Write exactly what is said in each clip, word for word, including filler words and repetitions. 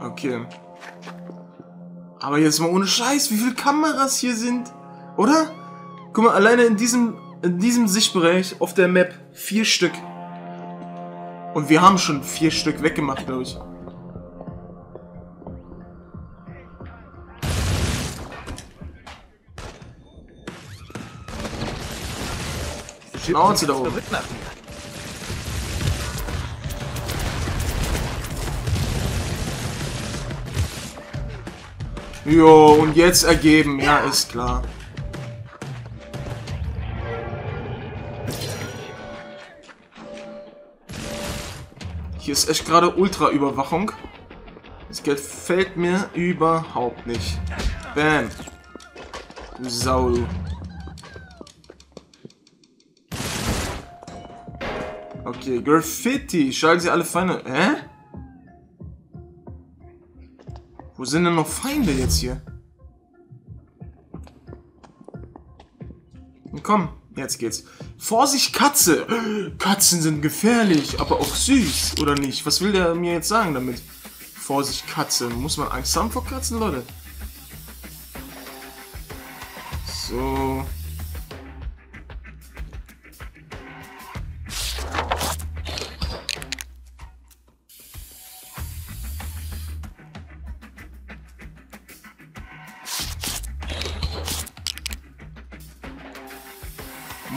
Okay. Aber jetzt mal ohne Scheiß, wie viele Kameras hier sind, oder? Guck mal, alleine in diesem, in diesem Sichtbereich auf der Map vier Stück. Und wir haben schon vier Stück weggemacht, glaube ich. Schnauze da oben. Jo, und jetzt ergeben. Ja, ist klar. Hier ist echt gerade Ultra-Überwachung. Das gefällt mir überhaupt nicht. Bam. Sau. Okay, Graffiti. Schalten Sie alle Feinde. Hä? Wo sind denn noch Feinde jetzt hier? Komm, jetzt geht's. Vorsicht, Katze! Katzen sind gefährlich, aber auch süß, oder nicht? Was will der mir jetzt sagen damit? Vorsicht, Katze. Muss man Angst haben vor Katzen, Leute? So.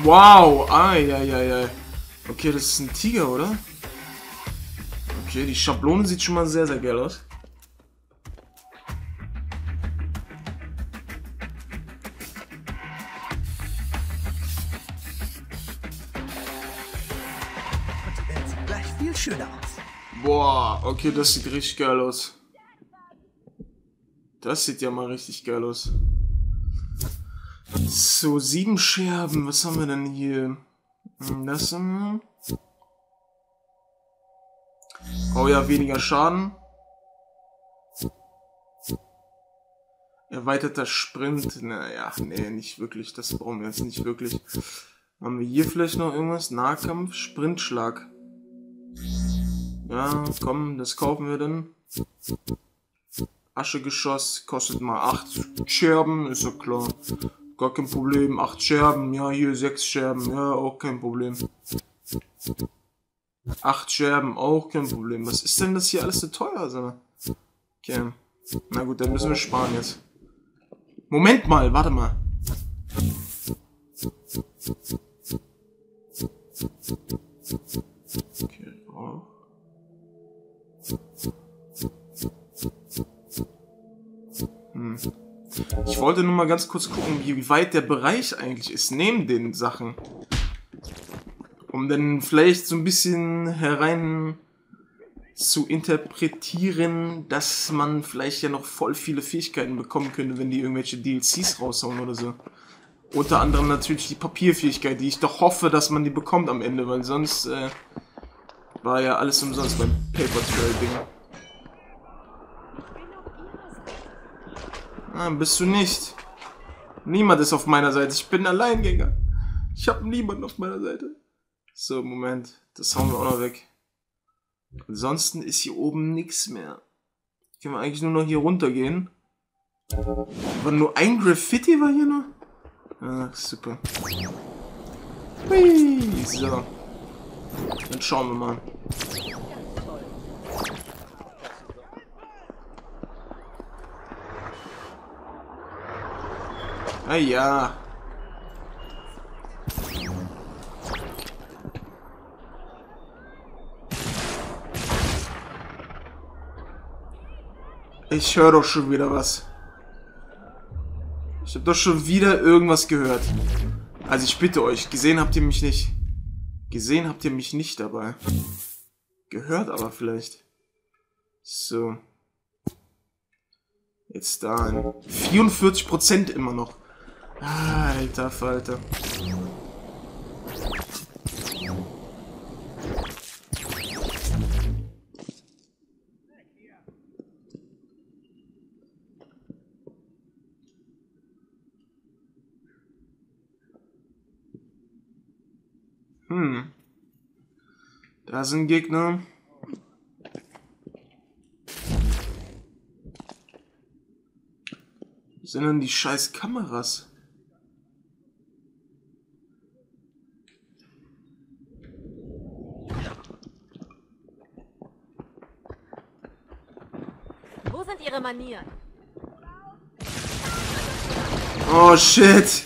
Wow, ai, ai, ai, ai. Okay, das ist ein Tiger, oder? Okay, die Schablone sieht schon mal sehr, sehr geil aus. Und die Welt sieht gleich viel schöner aus. Boah, okay, das sieht richtig geil aus. Das sieht ja mal richtig geil aus. So, sieben Scherben. Was haben wir denn hier? Das haben wir. Oh ja, weniger Schaden. Erweiterter Sprint. Naja, nee, nicht wirklich. Das brauchen wir jetzt nicht wirklich. Haben wir hier vielleicht noch irgendwas? Nahkampf, Sprintschlag. Ja, komm, das kaufen wir dann. Aschegeschoss kostet mal acht Scherben, ist ja klar. Gar kein Problem, acht Scherben, ja hier sechs Scherben, ja auch kein Problem. acht Scherben, auch kein Problem. Was ist denn das hier alles so teuer? Sag mal. Okay, na gut, dann müssen wir sparen jetzt. Moment mal, warte mal. Okay, oh. Hm. Ich wollte nur mal ganz kurz gucken, wie weit der Bereich eigentlich ist, neben den Sachen. Um dann vielleicht so ein bisschen herein zu interpretieren, dass man vielleicht ja noch voll viele Fähigkeiten bekommen könnte, wenn die irgendwelche D L Cs raushauen oder so. Unter anderem natürlich die Papierfähigkeit, die ich doch hoffe, dass man die bekommt am Ende, weil sonst äh, war ja alles umsonst beim Paper Trail Ding. Nein, bist du nicht. Niemand ist auf meiner Seite. Ich bin Alleingänger. Ich habe niemanden auf meiner Seite. So, Moment. Das hauen wir auch noch weg. Ansonsten ist hier oben nichts mehr. Können wir eigentlich nur noch hier runter gehen? War nur ein Graffiti war hier noch? Ach, super. Hui, so. Dann schauen wir mal. Ah ja. Ich höre doch schon wieder was. Ich habe doch schon wieder irgendwas gehört. Also ich bitte euch, gesehen habt ihr mich nicht. Gesehen habt ihr mich nicht dabei. Gehört aber vielleicht. So. Jetzt da ein. vierundvierzig Prozent immer noch. Alter Falter. Hm. Da sind Gegner. sind denn die scheiß Kameras? Wo sind ihre Manieren? Oh shit!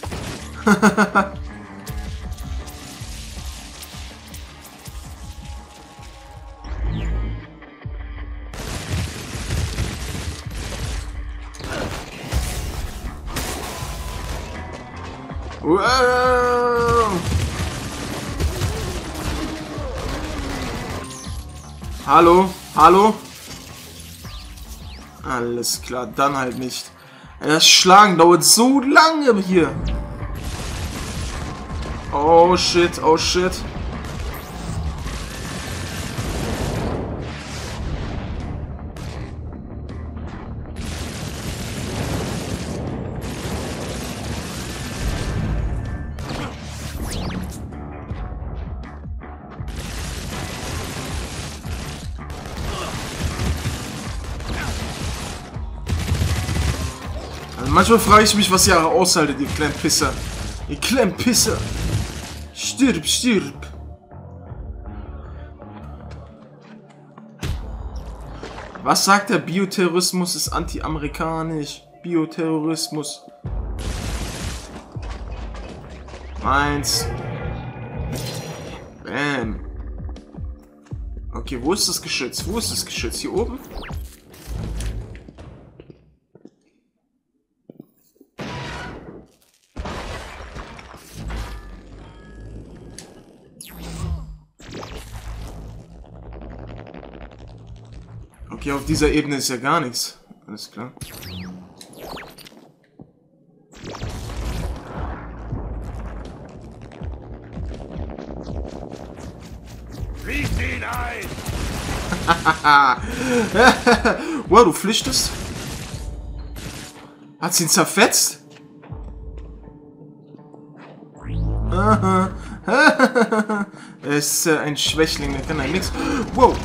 Wow. Hallo, hallo. Alles klar, dann halt nicht. Das Schlagen dauert so lange hier. Oh shit, oh shit. Manchmal frage ich mich, was ihr aushaltet, ihr kleinen Pisser. Ihr kleinen Pisser. Stirb, stirb. Was sagt der Bioterrorismus ist anti-amerikanisch? Bioterrorismus. Meins. Bam. Okay, wo ist das Geschütz? Wo ist das Geschütz? Hier oben? Okay, auf dieser Ebene ist ja gar nichts. Alles klar. Riecht ihn ein! Wow, du flüchtest? Hat sie ihn zerfetzt? Er ist äh, ein Schwächling, der kann ja nichts. Wow!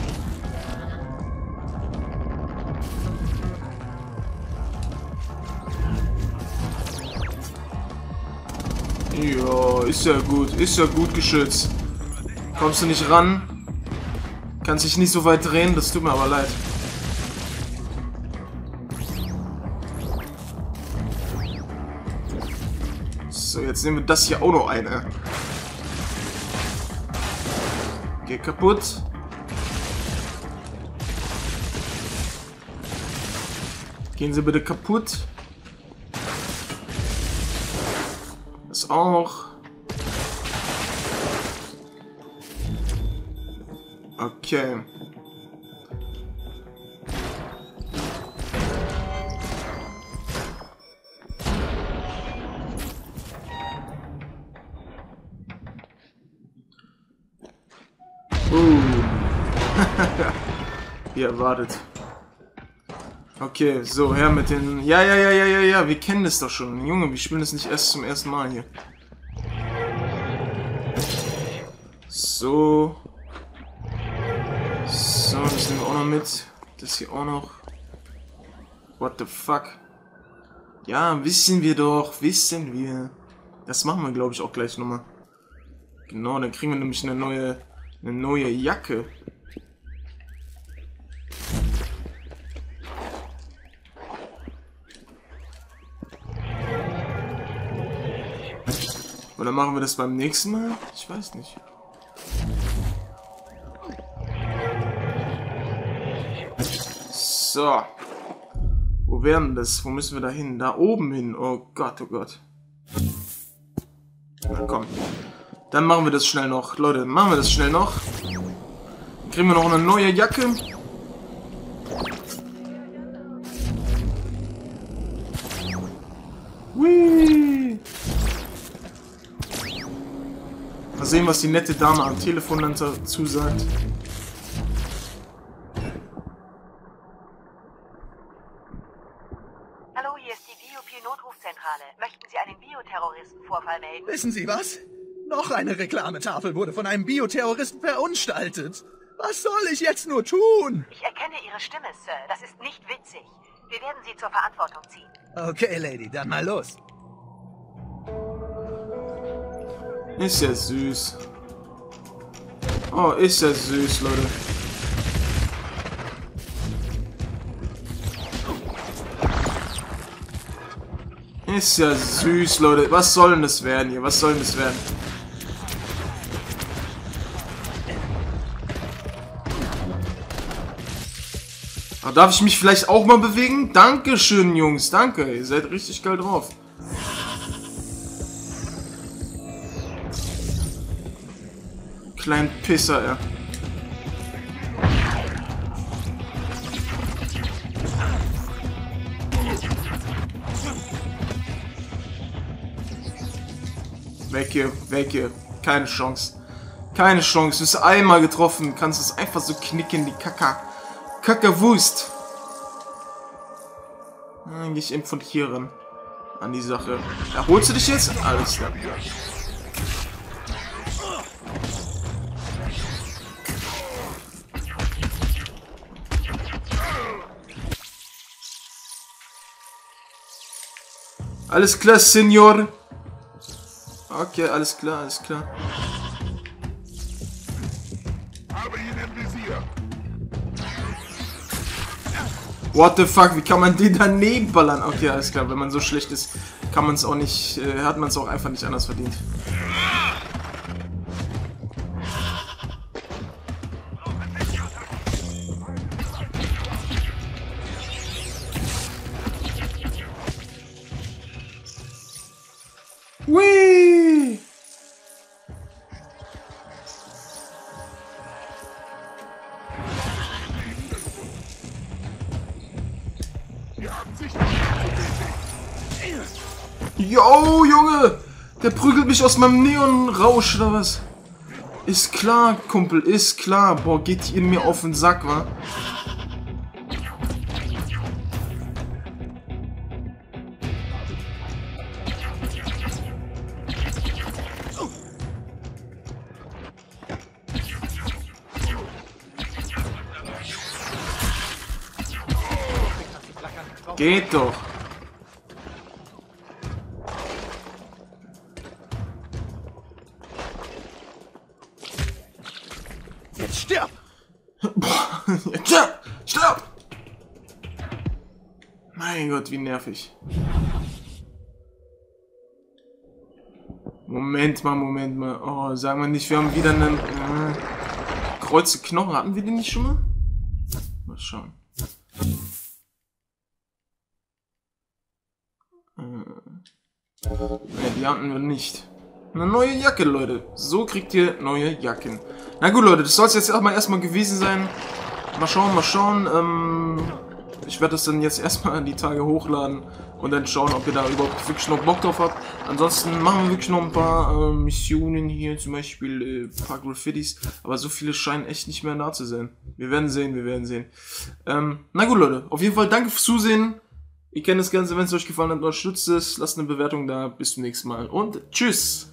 Ja, ist ja gut, ist ja gut geschützt. Kommst du nicht ran? Kannst dich nicht so weit drehen, das tut mir aber leid. So, jetzt nehmen wir das hier auch noch eine. Geh kaputt. Gehen Sie bitte kaputt. Auch. Okay. Uh. Wie erwartet. Okay, so, her mit den... Ja, ja, ja, ja, ja, ja, wir kennen das doch schon. Junge, wir spielen das nicht erst zum ersten Mal hier. So. So, das nehmen wir auch noch mit. Das hier auch noch. What the fuck? Ja, wissen wir doch, wissen wir. Das machen wir, glaube ich, auch gleich nochmal. Genau, dann kriegen wir nämlich eine neue, eine neue Jacke. Oder machen wir das beim nächsten Mal? Ich weiß nicht. So. Wo wäre denn das? Wo müssen wir da hin? Da oben hin. Oh Gott, oh Gott. Na komm. Dann machen wir das schnell noch. Leute, machen wir das schnell noch. Dann kriegen wir noch eine neue Jacke. Mal sehen, was die nette Dame am Telefon dann dazu sagt. Hallo, hier ist die B U P Notrufzentrale. Möchten Sie einen Bioterroristen-Vorfall melden? Wissen Sie was? Noch eine Reklametafel wurde von einem Bioterroristen verunstaltet. Was soll ich jetzt nur tun? Ich erkenne Ihre Stimme, Sir. Das ist nicht witzig. Wir werden Sie zur Verantwortung ziehen. Okay, Lady, dann mal los. Ist ja süß. Oh, ist ja süß, Leute. Ist ja süß, Leute. Was soll denn das werden hier? Was soll denn das werden? Aber darf ich mich vielleicht auch mal bewegen? Dankeschön, Jungs. Danke. Ihr seid richtig geil drauf. Klein Pisser, ja. Weg hier, weg hier. Keine Chance. Keine Chance. Du bist einmal getroffen. Kannst es einfach so knicken, die Kaka. Kackerwust. Dann geh ich eben von hier ran. An die Sache. Erholst du dich jetzt? Alles klar. Alles klar, Senor. Okay, alles klar, alles klar. Habe ihn im Visier. What the fuck, wie kann man den daneben ballern? Okay, alles klar, wenn man so schlecht ist, kann man es auch nicht, äh, hat man es auch einfach nicht anders verdient. Yo, Junge! Der prügelt mich aus meinem Neonrausch oder was? Ist klar, Kumpel, ist klar. Boah, geht in mir auf den Sack, wa? Geht doch. Jetzt stirb! Boah, jetzt stirb! Stirb! Mein Gott, wie nervig. Moment mal, Moment mal. Oh, sagen wir nicht, wir haben wieder einen... Äh, Kreuze Knochen. Hatten wir den nicht schon mal? Mal schauen. Ne, die hatten wir nicht. Eine neue Jacke, Leute. So kriegt ihr neue Jacken. Na gut, Leute, das soll es jetzt erstmal erstmal gewesen sein. Mal schauen, mal schauen. Ähm, ich werde das dann jetzt erstmal an die Tage hochladen und dann schauen, ob ihr da überhaupt wirklich noch Bock drauf habt. Ansonsten machen wir wirklich noch ein paar äh, Missionen hier, zum Beispiel äh, ein paar Graffitis. Aber so viele scheinen echt nicht mehr da zu sein. Wir werden sehen, wir werden sehen. Ähm, na gut, Leute, auf jeden Fall danke fürs Zusehen. Ihr kennt das Ganze, wenn es euch gefallen hat, unterstützt es, lasst eine Bewertung da, bis zum nächsten Mal und tschüss!